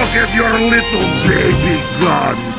Look at your little baby guns!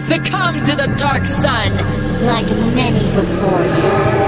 Succumb to the dark sun, like many before you.